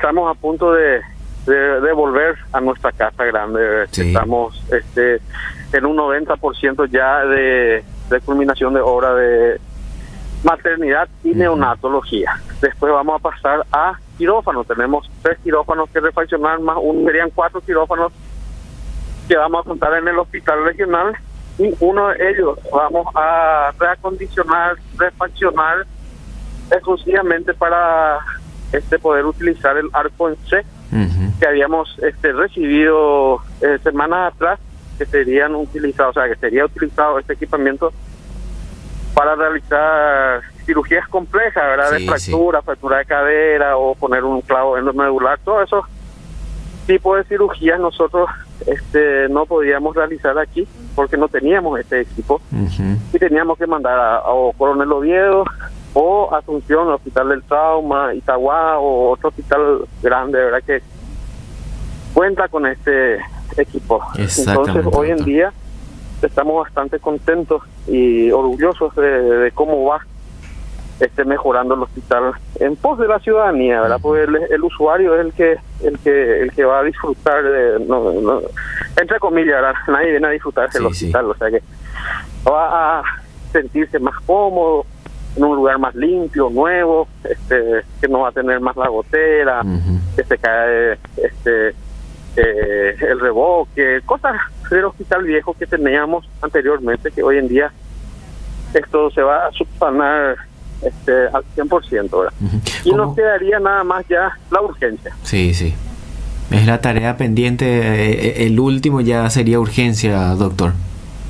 Estamos a punto de volver a nuestra casa grande. Sí. Estamos en un 90% ya de culminación de obra de maternidad y neonatología. Después vamos a pasar a quirófano. Tenemos 3 quirófanos que refaccionar, más uno, serían 4 quirófanos que vamos a contar en el hospital regional, y uno de ellos vamos a reacondicionar, refaccionar exclusivamente para poder utilizar el arco en C que habíamos recibido semanas atrás, que serían utilizados, o sea, que sería utilizado este equipamiento para realizar cirugías complejas, ¿verdad? Sí, de fractura, sí. Fractura de cadera o poner un clavo endomedular, todos esos tipos de cirugías nosotros no podíamos realizar aquí porque no teníamos este equipo y teníamos que mandar a Coronel Oviedo o Asunción, Hospital del Trauma, Itaguá o otro hospital grande, ¿verdad? Que cuenta con este equipo. Entonces hoy en día estamos bastante contentos y orgullosos de cómo va mejorando el hospital en pos de la ciudadanía, ¿verdad? Porque el usuario es el que va a disfrutar de, no, entre comillas, ¿verdad? Nadie viene a disfrutarse del hospital, o sea que va a sentirse más cómodo en un lugar más limpio, nuevo, que no va a tener más la gotera, que se cae el revoque, cosas del hospital viejo que teníamos anteriormente, que hoy en día esto se va a subsanar al 100%, ¿verdad? Y nos quedaría nada más ya la urgencia. Sí, sí. Es la tarea pendiente, el último ya sería urgencia, doctor.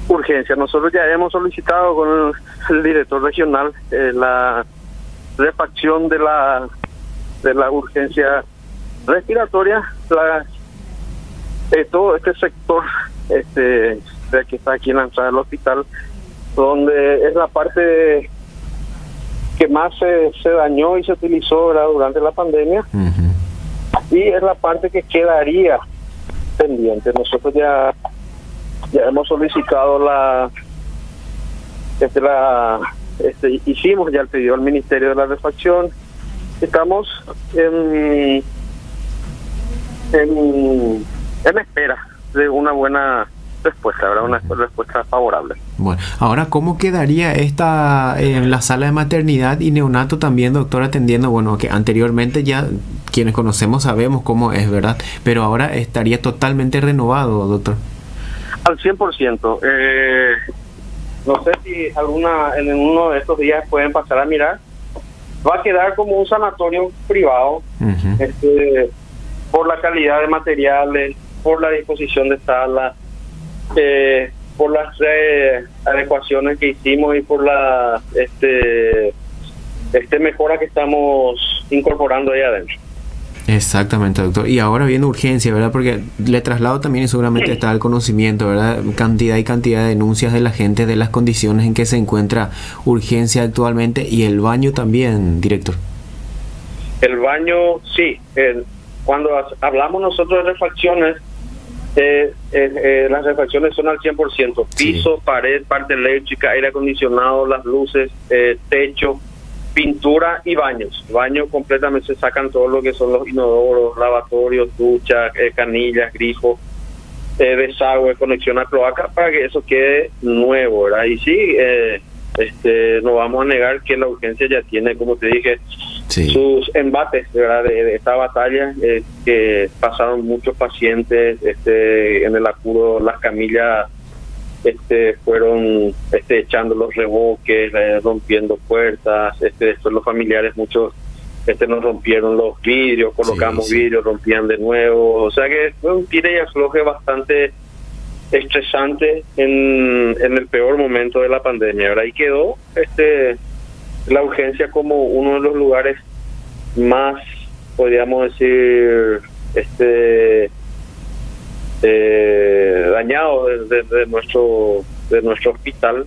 Urgencia. Nosotros ya hemos solicitado con el director regional la refacción de la urgencia respiratoria, todo este sector que está aquí en la entrada del hospital, donde es la parte que más se dañó y se utilizó, ¿verdad? Durante la pandemia, y es la parte que quedaría pendiente. Nosotros ya hemos solicitado hicimos ya el pedido al Ministerio de la Refacción. Estamos en espera de una buena respuesta, habrá una respuesta favorable. Bueno, ahora, ¿cómo quedaría la sala de maternidad y neonato también, doctor, atendiendo? Bueno, que anteriormente ya quienes conocemos sabemos cómo es, ¿verdad? Pero ahora estaría totalmente renovado, doctor. Al 100%. No sé si en uno de estos días pueden pasar a mirar. Va a quedar como un sanatorio privado, por la calidad de materiales, por la disposición de sala, por las adecuaciones que hicimos y por la mejora que estamos incorporando ahí adentro. Exactamente, doctor. Y ahora viene urgencia, ¿verdad? Porque le traslado también y seguramente está el conocimiento, ¿verdad? Cantidad de denuncias de la gente de las condiciones en que se encuentra urgencia actualmente, y el baño también, director. El baño, sí. Cuando hablamos nosotros de refacciones, las refacciones son al 100%. Piso, pared, parte eléctrica, aire acondicionado, las luces, techo, pintura y baños. Baños completamente se sacan todo lo que son los inodoros, lavatorios, duchas, canillas, grifos, desagüe, conexión a cloaca, para que eso quede nuevo, ¿verdad? Y sí, no vamos a negar que la urgencia ya tiene, como te dije, sus embates, ¿verdad? De esta batalla, que pasaron muchos pacientes en el apuro, las camillas fueron echando los revoques, rompiendo puertas, después los familiares, muchos nos rompieron los vidrios, colocamos vidrios, rompían de nuevo, o sea que fue un tire y afloje bastante estresante en el peor momento de la pandemia. Ahora ahí quedó la urgencia como uno de los lugares más, podríamos decir, dañado de nuestro hospital,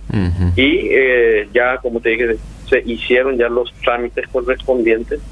y ya, como te dije, se hicieron ya los trámites correspondientes